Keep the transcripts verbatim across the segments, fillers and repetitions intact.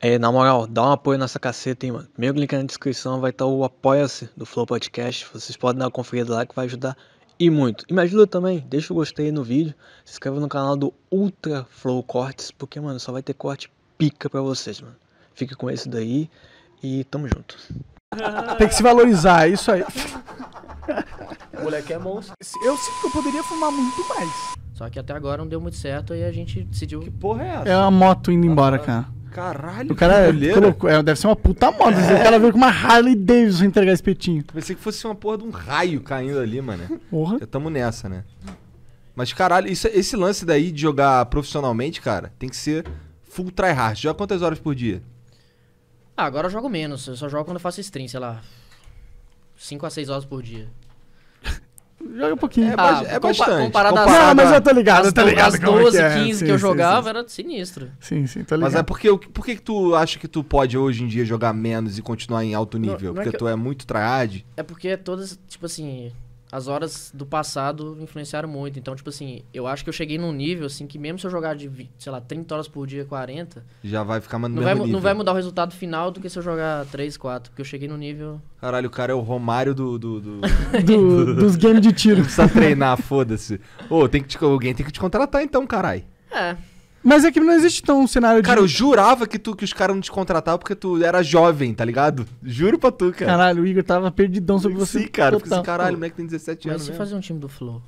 É, na moral, dá um apoio nessa caceta, hein, mano. Primeiro link na descrição vai estar o Apoia-se do Flow Podcast. Vocês podem dar uma conferida lá que vai ajudar e muito. E me ajuda também, deixa o gostei no vídeo, se inscreve no canal do Ultra Flow Cortes, porque, mano, só vai ter corte pica pra vocês, mano. Fica com esse daí e tamo junto. Tem que se valorizar, é isso aí. O moleque é monstro. Eu sinto que eu poderia fumar muito mais. Só que até agora não deu muito certo e a gente decidiu... Que porra é essa? É uma moto indo embora, cara. Caralho, o cara colocou, é, deve ser uma puta moda. É. O cara veio com uma Harley Davidson entregar esse petinho. Pensei que fosse uma porra de um raio caindo ali, mano. Porra. Já tamo nessa, né? Mas caralho, isso, esse lance daí de jogar profissionalmente, cara, tem que ser full tryhard. Joga quantas horas por dia? Ah, agora eu jogo menos. Eu só jogo quando eu faço stream, sei lá. cinco a seis horas por dia. Joga um pouquinho. É, ah, é bastante. Comparado comparado não, a... mas eu tô ligado, eu tô ligado. As doze, quinze que eu jogava era sinistro. Sim, sim, tô ligado. Mas é porque, por que tu acha que tu pode hoje em dia jogar menos e continuar em alto nível? Não, não porque é tu eu... é muito tryhard? É porque todas, tipo assim, as horas do passado influenciaram muito. Então, tipo assim, eu acho que eu cheguei num nível, assim, que mesmo se eu jogar de, sei lá, trinta horas por dia, quarenta... Já vai ficar mais no não mesmo vai, nível. Não vai mudar o resultado final do que se eu jogar três, quatro, porque eu cheguei num nível... Caralho, o cara é o Romário do... do, do, do dos games de tiro. Não precisa treinar, foda-se. Ô, oh, tem que te, alguém tem que te contratar então, caralho. É. Mas é que não existe tão um cenário de... Cara, eu jurava que, tu, que os caras não te contratavam porque tu era jovem, tá ligado? Juro pra tu, cara. Caralho, o Igor tava perdidão sobre você. Sim, cara. Total. Fica assim, caralho, o moleque tem dezessete mas anos. Mas se fazer um time do Flow?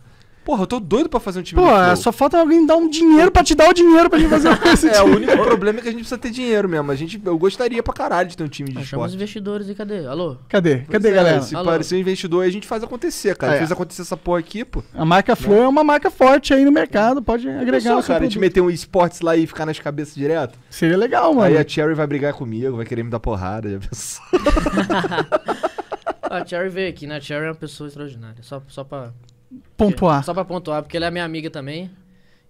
Porra, eu tô doido pra fazer um time Pô, do Flow. Pô, só falta alguém dar um dinheiro pra te dar o dinheiro pra gente fazer esse time. É, o único problema é que a gente precisa ter dinheiro mesmo. A gente, eu gostaria pra caralho de ter um time de esporte. Chama os investidores e cadê? Alô? Cadê? Pois cadê, é, galera? Se parecer um investidor aí, a gente faz acontecer, cara. É. Fez acontecer essa porra aqui, pô. A marca Flow é uma marca forte aí no mercado, pode agregar. Só, cara, a gente meter um esportes lá e ficar nas cabeças direto. Seria legal, mano. Aí a Cherry vai brigar comigo, vai querer me dar porrada, já pensou? A Cherry veio aqui, né? A Cherry é uma pessoa extraordinária, só, só pra... Pontuar. Só pra pontuar, porque ela é minha amiga também.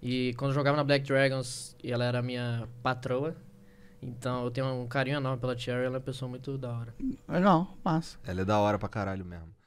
E quando eu jogava na Black Dragons, ela era minha patroa. Então eu tenho um carinho enorme pela Cherry, ela é uma pessoa muito da hora. Legal, massa. Ela é da hora pra caralho mesmo.